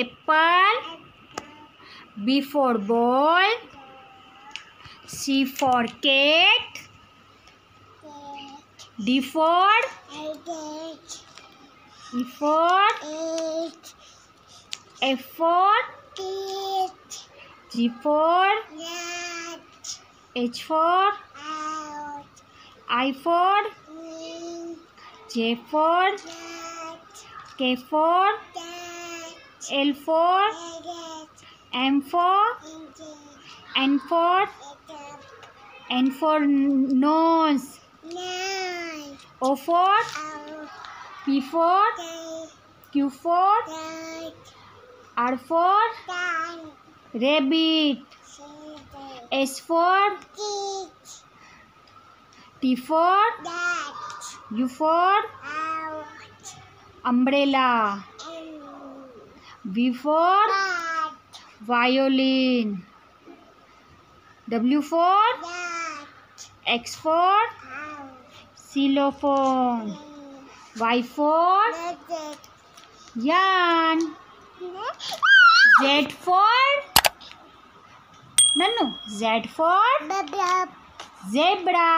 apple. B for ball. C for cat. D for E for it. F for it. G for it. H for out. I for me. J for cat. K for cat. L for cat. M for cat. N for cat. N for nose. O for P for cat. Q for cat. R for cat. Rabbit. S for cat. T for cat. U for out. Umbrella. V for cat. Violin. W for cat. X for xylophone. Y for yarn. Z for Z for zebra.